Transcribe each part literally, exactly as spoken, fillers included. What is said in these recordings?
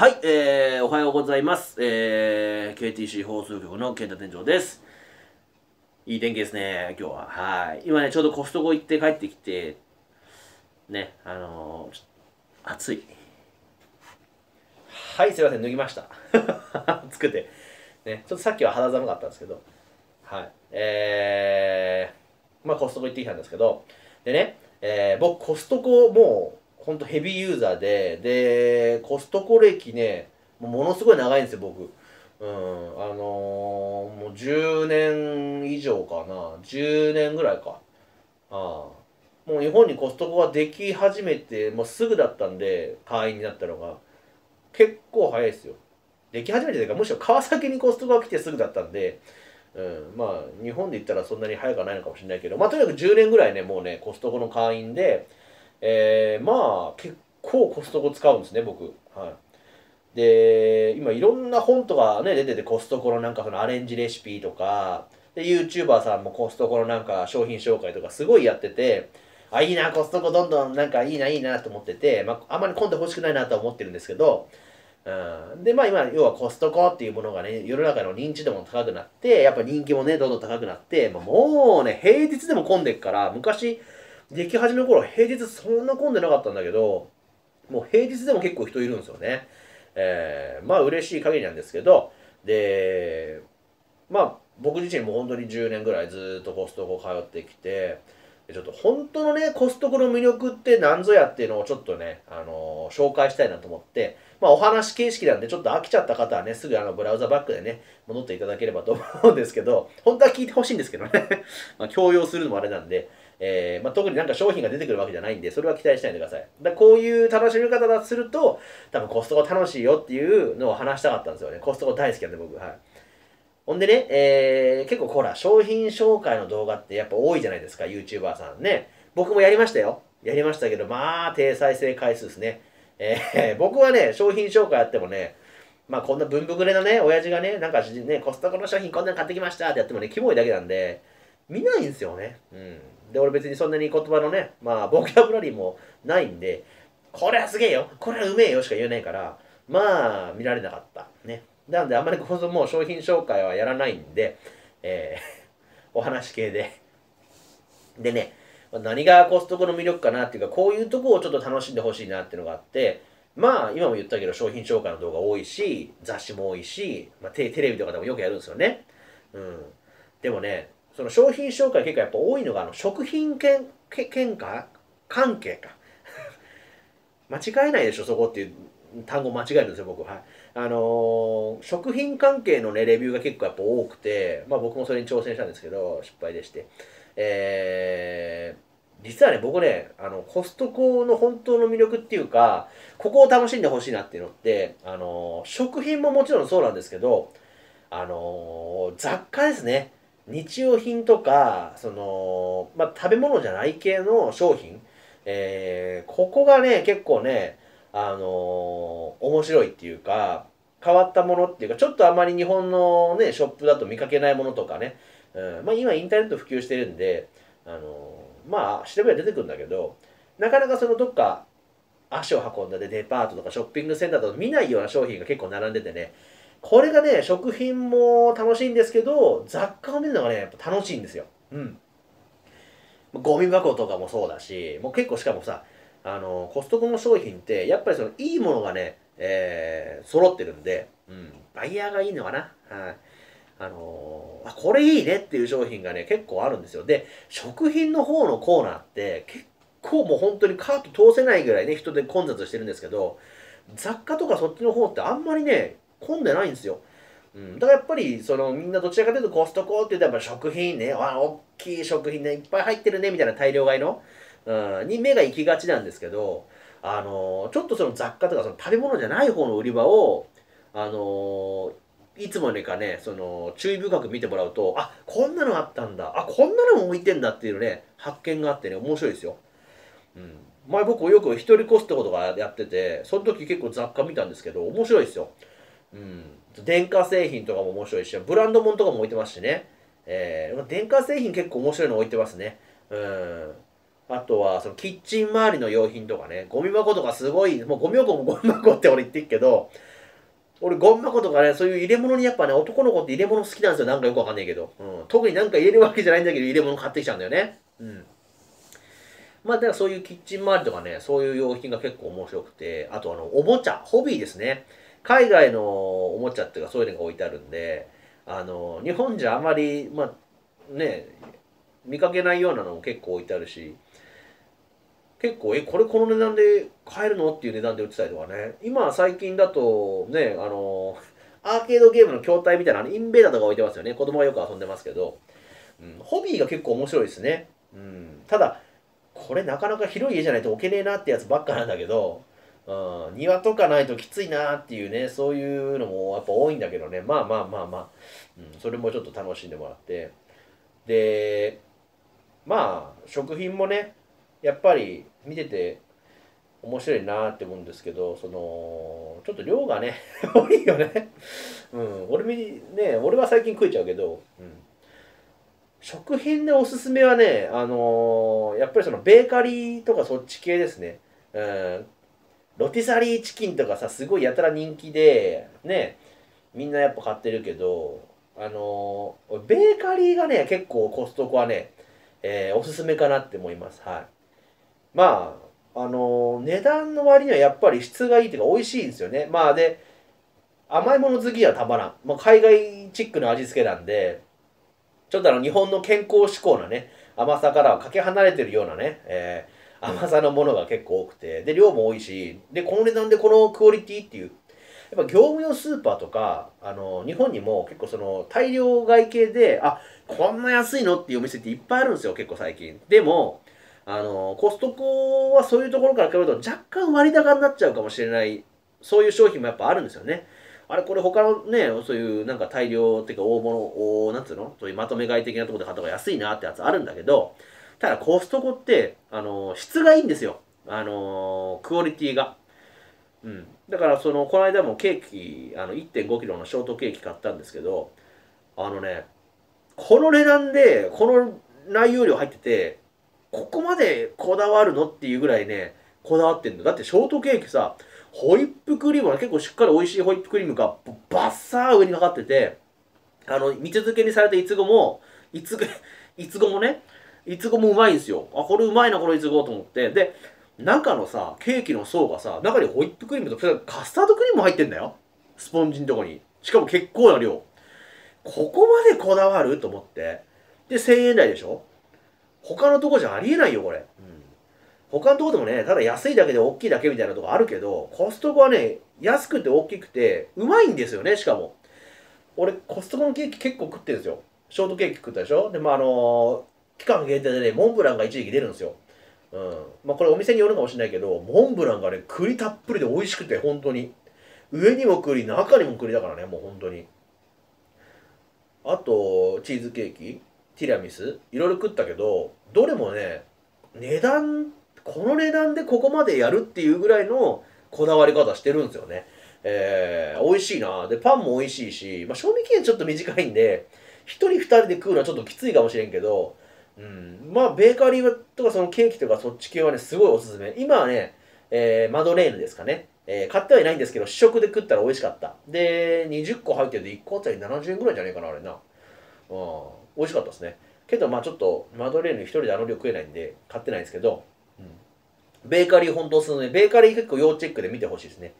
はい、えー、おはようございます、えー、ケーティーシー 放送局の健太店長です。いい天気ですね、今日は。はい、今ね、ちょうどコストコ行って帰ってきてね、あのー、暑い。はい、すいません、脱ぎました。暑くてね、ちょっとさっきは肌寒かったんですけど、はい、えー、まあコストコ行ってきたんですけど、でね、えー、僕コストコもうほんとヘビーユーザーで、で、コストコ歴ね、ものすごい長いんですよ、僕。うん、あのー、もうじゅうねん以上かな。じゅうねんぐらいか。ああ。もう日本にコストコができ始めて、もうすぐだったんで、会員になったのが。結構早いですよ。でき始めてというか、むしろ川崎にコストコが来てすぐだったんで、うん、まあ、日本で言ったらそんなに早くはないのかもしれないけど、まあ、とにかくじゅうねんぐらいね、もうね、コストコの会員で、えー、まあ結構コストコ使うんですね、僕。はい、で、今いろんな本とかね出てて、コストコのなんかそのアレンジレシピとかで、 YouTuber さんもコストコのなんか商品紹介とかすごいやってて、あ、いいな、コストコどんどんなんかいいないいなと思ってて、まあ、あんまり混んでほしくないなとは思ってるんですけど、うん、でまあ今要はコストコっていうものがね、世の中の認知度も高くなって、やっぱ人気もねどんどん高くなって、まあ、もうね平日でも混んでっから、昔でき始めの頃平日そんな混んでなかったんだけど、もう平日でも結構人いるんですよね。えー、まあ嬉しい限りなんですけど、で、まあ僕自身も本当にじゅうねんぐらいずっとコストコ通ってきて、ちょっと本当のね、コストコの魅力って何ぞやっていうのをちょっとね、あのー、紹介したいなと思って、まあお話形式なんでちょっと飽きちゃった方はね、すぐあのブラウザバックでね、戻っていただければと思うんですけど、本当は聞いてほしいんですけどね、まあ強要するのもあれなんで、えーまあ、特になんか商品が出てくるわけじゃないんで、それは期待しないでください。だこういう楽しみ方だとすると、多分コストコ楽しいよっていうのを話したかったんですよね。コストコ大好きなんで、僕。はい。ほんでね、えー、結構ほら、商品紹介の動画ってやっぱ多いじゃないですか、YouTuber さんね。僕もやりましたよ。やりましたけど、まあ、低再生回数ですね。えー、僕はね、商品紹介やってもね、まあ、こんなぶんぶくれのね、親父がね、なんかね、コストコの商品こんなの買ってきましたってやってもね、キモいだけなんで、見ないんですよね。うん。で、俺別にそんなに言葉のね、まあ、ボキャブラリーもないんで、これはすげえよ、これはうめえよしか言えないから、まあ、見られなかった。ね。なんで、あんまりこそもう商品紹介はやらないんで、えー、お話系で。でね、何がコストコの魅力かなっていうか、こういうとこをちょっと楽しんでほしいなっていうのがあって、まあ、今も言ったけど、商品紹介の動画多いし、雑誌も多いし、まあ、テレビとかでもよくやるんですよね。うん。でもね、その商品紹介結構やっぱ多いのが、あの食品けけ喧嘩関係か。間違えないでしょ、そこっていう単語間違えるんですよ、僕は。あのー、食品関係のね、レビューが結構やっぱ多くて、まあ僕もそれに挑戦したんですけど、失敗でして。えー、実はね、僕ね、あの、コストコの本当の魅力っていうか、ここを楽しんでほしいなっていうのって、あのー、食品ももちろんそうなんですけど、あのー、雑貨ですね。日用品とか、その、まあ、食べ物じゃない系の商品、えー、ここがね、結構ね、あのー、面白いっていうか、変わったものっていうか、ちょっとあまり日本のね、ショップだと見かけないものとかね、うん、まあ、今インターネット普及してるんで、あのー、まあ、調べは出てくるんだけど、なかなかそのどっか足を運んだでデパートとかショッピングセンターとか見ないような商品が結構並んでてね、これがね、食品も楽しいんですけど、雑貨を見るのがね、やっぱ楽しいんですよ。うん。ゴミ箱とかもそうだし、もう結構しかもさ、あの、コストコの商品って、やっぱりその、いいものがね、えー、揃ってるんで、うん、バイヤーがいいのかな。はい。あのー、あ、これいいねっていう商品がね、結構あるんですよ。で、食品の方のコーナーって、結構もう本当にカート通せないぐらいね、人で混雑してるんですけど、雑貨とかそっちの方ってあんまりね、混んでないんですよ。うん、だからやっぱりそのみんなどちらかというとコストコって言ったら食品ね、わ、大きい食品ね、いっぱい入ってるねみたいな大量買いの、うん、に目が行きがちなんですけど、あのー、ちょっとその雑貨とかその食べ物じゃない方の売り場を、あのー、いつもよりかね、その注意深く見てもらうと、あ、こんなのあったんだ、あ、こんなのも置いてんだっていうね、発見があってね、面白いですよ。うん、前僕よく一人コストコとかやってて、その時結構雑貨見たんですけど、面白いですよ。うん、電化製品とかも面白いし、ブランド物とかも置いてますしね、えー、電化製品結構面白いの置いてますね。うん、あとはそのキッチン周りの用品とかね、ゴミ箱とかすごい、もうゴミ箱もゴミ箱って俺言ってるけど、俺ゴミ箱とかね、そういう入れ物にやっぱね、男の子って入れ物好きなんですよ。なんかよくわかんないけど、うん、特になんか入れるわけじゃないんだけど入れ物買ってきちゃうんだよね。うん、まあだからそういうキッチン周りとかね、そういう用品が結構面白くて、あとあのおもちゃ、ホビーですね。海外のおもちゃっていうかそういうのが置いてあるんで、あの日本じゃあまりまあね見かけないようなのも結構置いてあるし、結構えこれこの値段で買えるのっていう値段で売ってたりとかね。今最近だとね、あのアーケードゲームの筐体みたいなインベーダーとか置いてますよね。子供はよく遊んでますけど、うん、ホビーが結構面白いですね。うん、ただこれなかなか広い家じゃないと置けねえなってやつばっかなんだけど、うん、庭とかないときついなっていうね、そういうのもやっぱ多いんだけどね、まあまあまあまあ、うん、それもちょっと楽しんでもらって、でまあ食品もねやっぱり見てて面白いなって思うんですけど、そのちょっと量がね多いよね、うん、俺みね俺は最近食えちゃうけど、うん、食品でおすすめはね、あのー、やっぱりそのベーカリーとかそっち系ですね、うん、ロティサリーチキンとかさ、すごいやたら人気でね、みんなやっぱ買ってるけど、あのー、ベーカリーがね結構コストコはね、えー、おすすめかなって思います。はい、まあ、あのー、値段の割にはやっぱり質がいいというか美味しいんですよね。まあで甘いもの好きはたまらん、まあ、海外チックな味付けなんで、ちょっとあの日本の健康志向なね甘さからはかけ離れてるようなね、えー、甘さのものが結構多くて、で量も多いし、でこの値段でこのクオリティっていう、やっぱ業務用スーパーとか、あのー、日本にも結構その大量買い系で、あこんな安いのっていうお店っていっぱいあるんですよ、結構最近。でもあのコストコはそういうところから比べると若干割高になっちゃうかもしれない、そういう商品もやっぱあるんですよね。あれこれ他のねそういうなんか大量っていうか大物をなんつうのそういうまとめ買い的なところで買った方が安いなってやつあるんだけど、ただコストコってあの質がいいんですよ、あのクオリティが。うん、だからそのこの間もケーキ いってんごキロのショートケーキ買ったんですけど、あのねこの値段でこの内容量入ってて、ここまでこだわるのっていうぐらいねこだわってんのだ。ってショートケーキさ、ホイップクリームは結構しっかり美味しいホイップクリームがバッサー上にかかってて、あの蜜漬けにされたいつごもいつごいつごもねいつごもうまいんですよ。あこれうまいなこのいつごと思って、で中のさケーキの層がさ、中にホイップクリームとカスタードクリームも入ってんだよ、スポンジのとこに。しかも結構な量、ここまでこだわると思って、でせんえんだいでしょ、他のとこじゃありえないよこれ、うん、他のとこでもねただ安いだけで大きいだけみたいなとこあるけど、コストコはね安くて大きくてうまいんですよね。しかも俺コストコのケーキ結構食ってるんですよ。ショートケーキ食ったでしょ、でまああのー、期間限定でねモンブランが一時期出るんですよ。うん、まあこれお店によるかもしれないけど、モンブランがね栗たっぷりで美味しくて、本当に上にも栗中にも栗だからね、もう本当に。あとチーズケーキ、ティラミス、いろいろ食ったけど、どれもね値段この値段でここまでやるっていうぐらいのこだわり方してるんですよね。えー、美味しいな。でパンも美味しいし、まあ、賞味期限ちょっと短いんでひとりふたりで食うのはちょっときついかもしれんけど、うん、まあベーカリーとかそのケーキとかそっち系はねすごいおすすめ。今はね、えー、マドレーヌですかね、えー、買ってはいないんですけど試食で食ったら美味しかった。でにじゅっこ入ってるんでいっこあたりななじゅうえんぐらいじゃねえかなあれな。うん、美味しかったですね。けどまあちょっとマドレーヌ一人であの量食えないんで買ってないんですけど、うん、ベーカリー本当おすすめ。ベーカリー結構要チェックで見てほしいですね。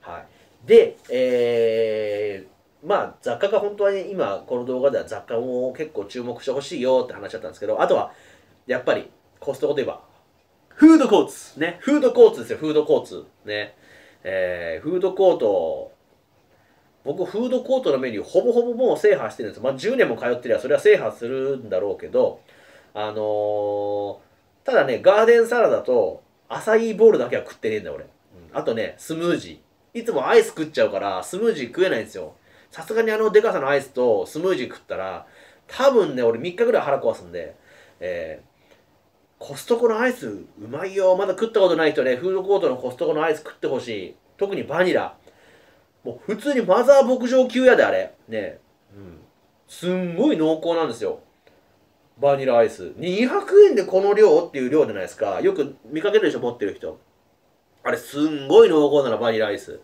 はい、で、えー、まあ雑貨が本当はね今この動画では雑貨も結構注目してほしいよって話だったんですけど、あとはやっぱりコストコといえばフードコートね、フードコートですよ、フードコートね、えー、フードコート。僕フードコートのメニューほぼほぼもう制覇してるんです。まあ、じゅうねんも通ってりゃそれは制覇するんだろうけど、あのー、ただねガーデンサラダとアサイーボウルだけは食ってねえんだ俺、うん、あとねスムージー、いつもアイス食っちゃうからスムージー食えないんですよ。さすがにあのデカさのアイスとスムージー食ったら多分ね俺みっかぐらい腹壊すんで、えーコストコのアイスうまいよ。まだ食ったことない人ねフードコートのコストコのアイス食ってほしい。特にバニラ、もう普通にマザー牧場級やであれね、うん、すんごい濃厚なんですよバニラアイス。にひゃくえんでこの量っていう量じゃないですか、よく見かけるでしょ持ってる人。あれすんごい濃厚なのバニラアイス。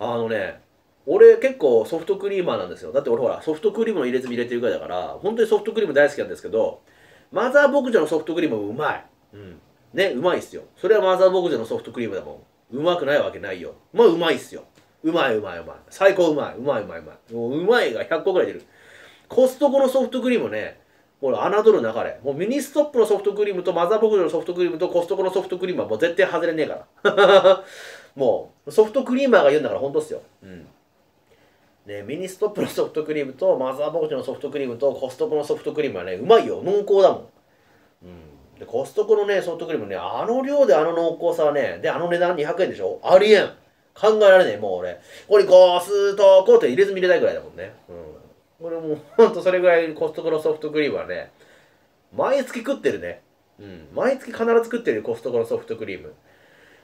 あのね俺結構ソフトクリーマーなんですよ。だって俺ほらソフトクリームの入れ墨入れてるぐらいだから本当にソフトクリーム大好きなんですけど、マザー牧場のソフトクリームもうまい、うん、ね、うまいっすよ。それはマザー牧場のソフトクリームだもん。うまくないわけないよ。まあうまいっすよ。うまいうまいうまい、最高うまい、うまいうまいうまい、もううまいがひゃっこぐらい出る。コストコのソフトクリームね、ほら侮るなかれ。もうミニストップのソフトクリームとマザー牧場のソフトクリームとコストコのソフトクリームはもう絶対外れねえからもうソフトクリーマーが言うんだから本当っすよ、うんね、ミニストップのソフトクリームとマザー牧場のソフトクリームとコストコのソフトクリームはねうまいよ。濃厚だもん、うん、でコストコのねソフトクリームね、あの量であの濃厚さはね、であの値段にひゃくえんでしょ、ありえん、考えられねえ。もう俺これコストコって入れずに入れないぐらいだもんね、うん、これもうほんとそれぐらいコストコのソフトクリームはね毎月食ってるね、うん、毎月必ず食ってるコストコのソフトクリーム。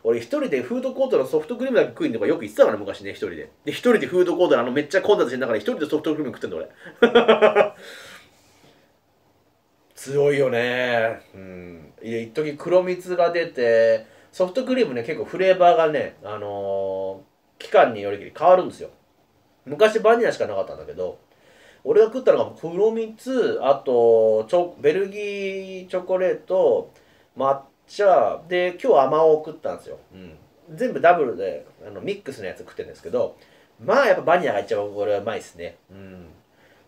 俺一人でフードコートのソフトクリームだけ食いにとかよく言ってたから昔ね、一人で。で、一人でフードコートのあのめっちゃ混雑してる中で一人でソフトクリーム食ってんの俺。強いよね。うん。いや、一時黒蜜が出て、ソフトクリームね、結構フレーバーがね、あのー、期間によりきり変わるんですよ。昔バニラしかなかったんだけど、俺が食ったのが黒蜜、あとチョ、ベルギーチョコレート、抹茶、じゃあで今日あまおう食ったんですよ、うん、全部ダブルであのミックスのやつ食ってるんですけど、まあやっぱバニラが一番これはうまいですね、うん、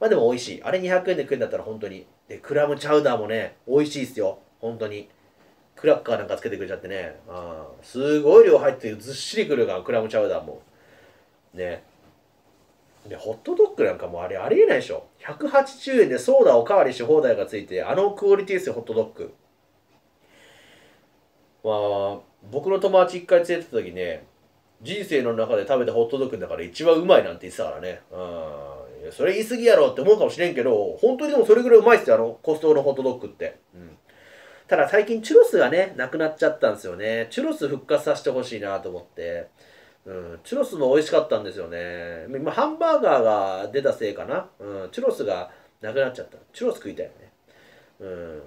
まあでも美味しい。あれにひゃくえんで食うんだったら本当に。でクラムチャウダーもね美味しいですよ本当に。クラッカーなんかつけてくれちゃってね、あすごい量入ってずっしりくるからクラムチャウダーもね。でホットドッグなんかもうあれありえないでしょ。ひゃくはちじゅうえんでソーダおかわりし放題がついて、あのクオリティですよホットドッグ。まあ、僕の友達いっかい連れてた時ね、人生の中で食べたホットドッグの中で一番うまいなんて言ってたからね、うん、それ言い過ぎやろって思うかもしれんけど、本当にでもそれぐらいうまいっすよあのコストコのホットドッグって、うん、ただ最近チュロスがねなくなっちゃったんですよね。チュロス復活させてほしいなと思って、うん、チュロスも美味しかったんですよね。今ハンバーガーが出たせいかな、うん、チュロスがなくなっちゃった。チュロス食いたいよね、うん、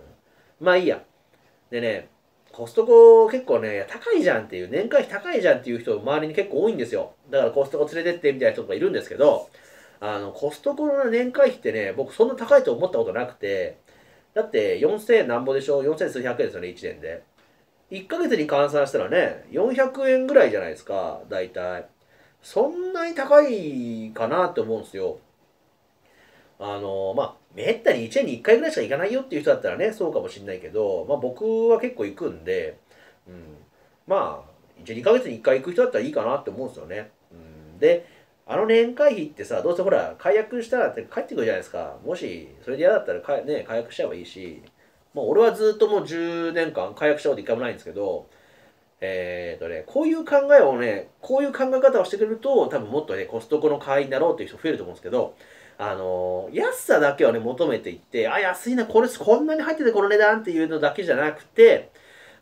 まあいいや。でねコストコ結構ね、高いじゃんっていう、年会費高いじゃんっていう人周りに結構多いんですよ。だからコストコ連れてってみたいな人とかいるんですけど、あのコストコの年会費ってね、僕そんな高いと思ったことなくて、だってよんせんえんなんぼでしょ、よんせんすうひゃくえんですよね、いちねんで。いっかげつに換算したらね、よんひゃくえんぐらいじゃないですか、大体。そんなに高いかなって思うんですよ。あのまあ、めったにいちねんにいっかいぐらいしか行かないよっていう人だったらねそうかもしれないけど、まあ、僕は結構行くんで、うん、まあいちにかげつにいっかい行く人だったらいいかなって思うんですよね、うん、であの年会費ってさどうせほら解約したらって帰ってくるじゃないですか。もしそれで嫌だったらか、ね、解約しちゃえばいいし、まあ、俺はずっともうじゅうねんかん解約したこといっかいもないんですけど、えーとね、こういう考えをねこういう考え方をしてくれると多分もっとねコストコの会員になろうっていう人増えると思うんですけど。あのー、安さだけをね求めていって、あ安いなこれこんなに入っててこの値段っていうのだけじゃなくて、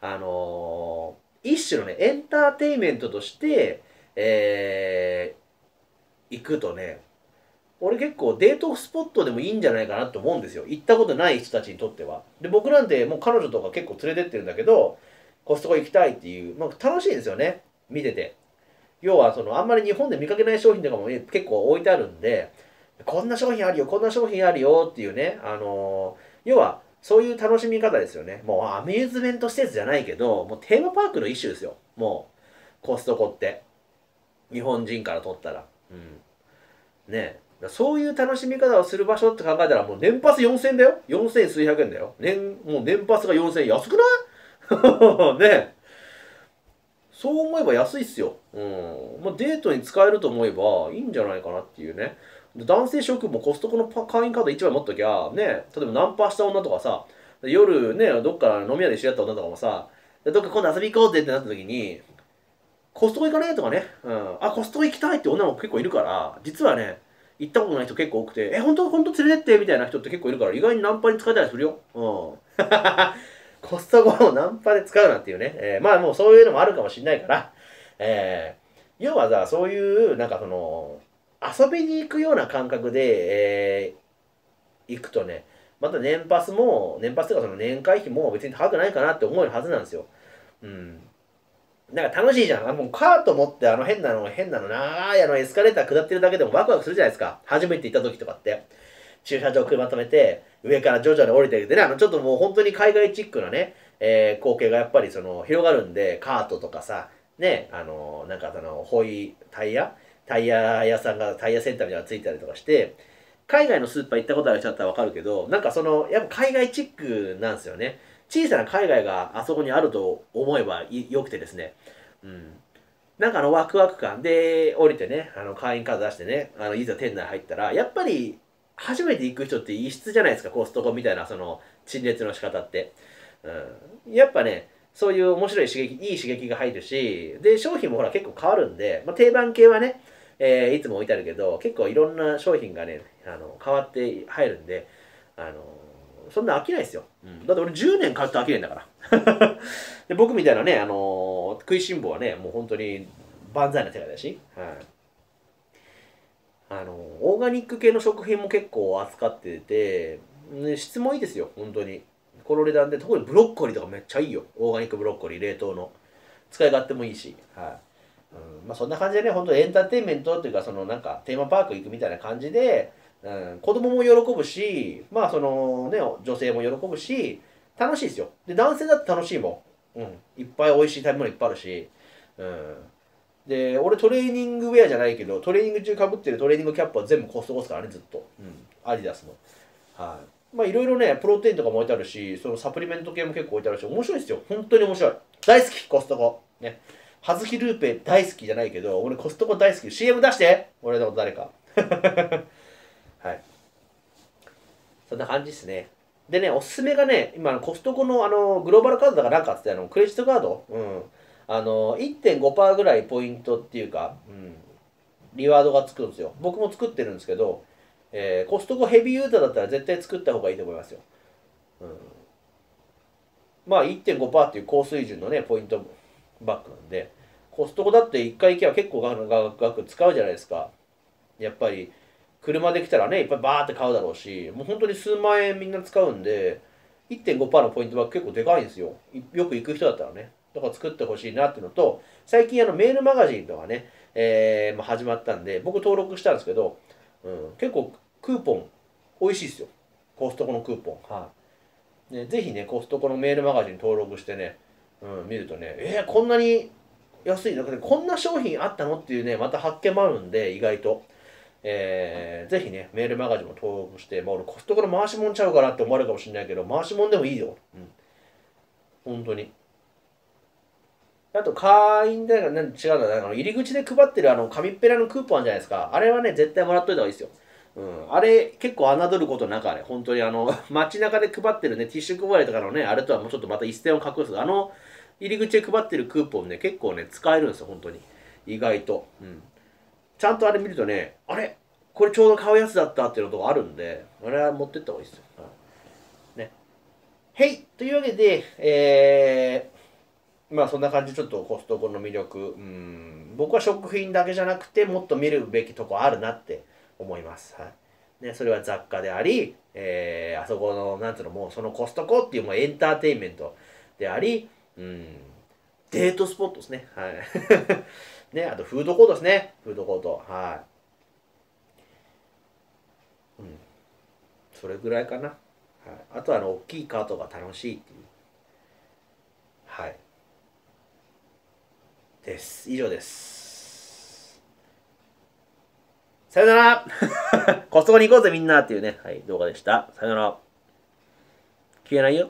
あのー、一種のねエンターテインメントとして、えー、行くとね俺結構デートスポットでもいいんじゃないかなと思うんですよ、行ったことない人たちにとっては。で僕なんてもう彼女とか結構連れてってるんだけどコストコ行きたいっていう、まあ、楽しいんですよね見てて。要はそのあんまり日本で見かけない商品とかも、ね、結構置いてあるんで。こんな商品あるよ、こんな商品あるよっていうね、あのー、要はそういう楽しみ方ですよね。もうアミューズメント施設じゃないけど、もうテーマパークの一種ですよ、もう、コストコって。日本人から取ったら。うん。ねえ。そういう楽しみ方をする場所って考えたら、もう年パスよんせんえんだよ。よんせんすうひゃくえんだよ。年、もう年パスがよんせんえん。安くないねえ。そう思えば安いっすよ。うん。まあ、デートに使えると思えばいいんじゃないかなっていうね。男性諸君もコストコの会員カードいちまい持っときゃ、ね、例えばナンパした女とかさ、夜ね、どっか飲み屋で知り合った女とかもさ、どっか今度遊び行こうぜってなった時に、コストコ行かねとかね、うん、あ、コストコ行きたいって女も結構いるから、実はね、行ったことない人結構多くて、え、ほんとほんと連れてってみたいな人って結構いるから、意外にナンパに使えたりするよ。うん。コストコをナンパで使うなんていうね、えー、まあもうそういうのもあるかもしれないから、えー、要はさ、そういう、なんかその、遊びに行くような感覚で、えー、行くとね、また年パスも、年パスとかその年会費も別に高くないかなって思えるはずなんですよ。うん。なんか楽しいじゃん。あのカート持ってあの変なの変なの長いあのエスカレーター下ってるだけでもワクワクするじゃないですか。初めて行った時とかって駐車場車止めて上から徐々に降りていくでね、あのちょっともう本当に海外チックなね、えー、光景がやっぱりその広がるんで、カートとかさね、あのなんかそのホイタイヤタイヤ屋さんがタイヤセンターみたいなのがついたりとかして、海外のスーパー行ったことある人だったらわかるけど、なんかそのやっぱ海外チックなんですよね。小さな海外があそこにあると思えばよくてですね、うん、なんかあのワクワク感で降りてね、あの会員カード出してね、あのいざ店内入ったらやっぱり初めて行く人って異質じゃないですか。コストコみたいなその陳列の仕方って、うん、やっぱねそういう面白い刺激いい刺激が入るし、で商品もほら結構変わるんで、まあ、定番系はね、えー、いつも置いてあるけど結構いろんな商品がねあの変わって入るんで、あのそんな飽きないですよ、うん、だって俺じゅうねん買って飽きないんだからで僕みたいなね、あのー、食いしん坊はねもう本当に万歳な世界だし、はい、あのー、オーガニック系の食品も結構扱ってて、ね、質もいいですよ本当にこの値段で。特にブロッコリーとかめっちゃいいよ、オーガニックブロッコリー冷凍の使い勝手もいいし、はい、うん、まあそんな感じでね本当エンターテインメントというかそのなんかテーマパーク行くみたいな感じで、うん、子供も喜ぶし、まあそのね女性も喜ぶし楽しいですよ。で男性だって楽しいもん、うん、いっぱい美味しい食べ物いっぱいあるし、うん、で俺トレーニングウェアじゃないけどトレーニング中かぶってるトレーニングキャップは全部コストコですからねずっと、うん、アディダスの、はい、まあいろいろねプロテインとかも置いてあるし、そのサプリメント系も結構置いてあるし面白いですよ本当に面白い。大好きコストコね。葉月ルーペ大好きじゃないけど俺コストコ大好き。 シーエム 出して俺のこと誰かはい、そんな感じですね。でね、おすすめがね、今コストコのあのグローバルカードだからなんかってあのクレジットカード、うん、あの いってんごパーセント ぐらいポイントっていうか、うん、リワードがつくんですよ。僕も作ってるんですけど、えー、コストコヘビーユーザーだったら絶対作った方がいいと思いますよ。うん、まあ いってんごパーセント っていう高水準のねポイントバックなんで、コストコだっていっかい行けば結構ガクガク使うじゃないですか。やっぱり車で来たらねいっぱいバーって買うだろうし、もう本当に数万円みんな使うんで いってんごパーセント のポイントは結構でかいんですよ、よく行く人だったらね。だから作ってほしいなっていうのと、最近あのメールマガジンとかね、えーまあ、始まったんで僕登録したんですけど、うん、結構クーポン美味しいですよコストコのクーポン、はい、ね、ぜひねコストコのメールマガジン登録してね、うん、見るとねえー、こんなに安いだけでこんな商品あったのっていうねまた発見もあるんで、意外と。えー、ぜひねメールマガジンも登録して、まあ、俺コストコの回しもんちゃうかなって思われるかもしれないけど回しもんでもいいよ、うん、本当に。あと会員だから、ね、違うんだ、あの入り口で配ってるあの紙っぺらのクーポンあるじゃないですか、あれはね絶対もらっといた方がいいですよ、うん、あれ結構侮ることなくあれ本当にあの街中で配ってるねティッシュ配りとかのねあれとはもうちょっとまた一線を隠す、あの入り口で配ってるクーポンね結構ね使えるんですよ本当に意外と、うん、ちゃんとあれ見るとね、あれこれちょうど買うやつだったっていうのとかあるんで、あれは持ってった方がいいですよ。ね。へいというわけで、えー、まあそんな感じでちょっとコストコの魅力、うん、僕は食品だけじゃなくてもっと見るべきとこあるなって思います。はい。ね、それは雑貨であり、えー、あそこの、なんていうの、もうそのコストコっていうもうエンターテインメントであり、うん、デートスポットですね。はい。ね、あとフードコートですね、フードコート、はい、うん、それぐらいかな、はい、あとはあの大きいカートが楽しいっていう、はいです。以上です。さよならコストコに行こうぜみんなっていうね、はい、動画でした。さよなら。消えないよ。